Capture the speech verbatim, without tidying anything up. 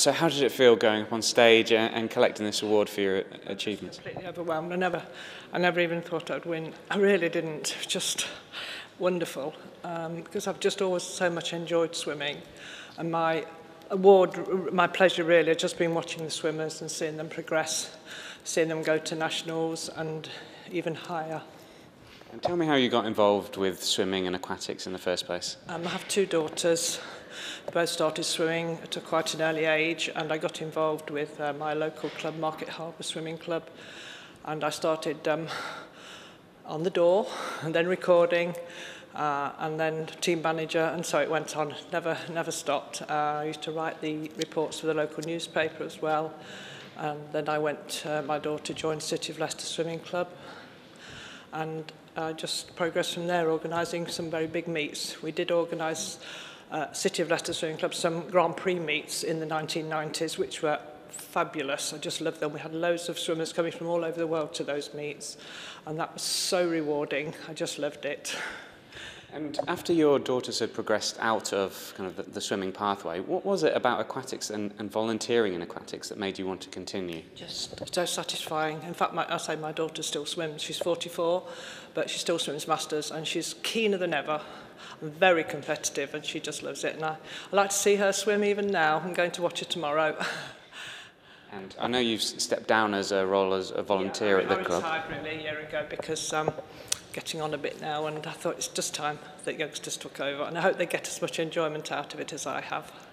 So how did it feel going up on stage and, and collecting this award for your achievements? I was completely overwhelmed. I never, I never even thought I'd win. I really didn't. Just wonderful, um, because I've just always so much enjoyed swimming, and my award, my pleasure really, has just been watching the swimmers and seeing them progress, seeing them go to nationals and even higher. And tell me how you got involved with swimming and aquatics in the first place. Um, I have two daughters. They both started swimming at quite an early age, and I got involved with uh, my local club, Market Harborough Swimming Club, and I started um, on the door and then recording uh, and then team manager, and so it went on, never, never stopped. Uh, I used to write the reports for the local newspaper as well, and then I went, uh, my daughter joined City of Leicester Swimming Club, and I uh, just progressed from there, organising some very big meets. We did organise uh, City of Leicester Swimming Club some Grand Prix meets in the nineteen nineties, which were fabulous. I just loved them. We had loads of swimmers coming from all over the world to those meets, and that was so rewarding. I just loved it. And after your daughters had progressed out of kind of the, the swimming pathway, what was it about aquatics and, and volunteering in aquatics that made you want to continue? Just so satisfying. In fact, my, I say my daughter still swims. She's forty-four, but she still swims masters, and she's keener than ever, and very competitive, and she just loves it. And I, I like to see her swim even now. I'm going to watch her tomorrow. And I know you've stepped down as a role as a volunteer yeah, I mean, at the I club. I retired really a year ago because um, getting on a bit now, and I thought it's just time that youngsters took over, and I hope they get as much enjoyment out of it as I have.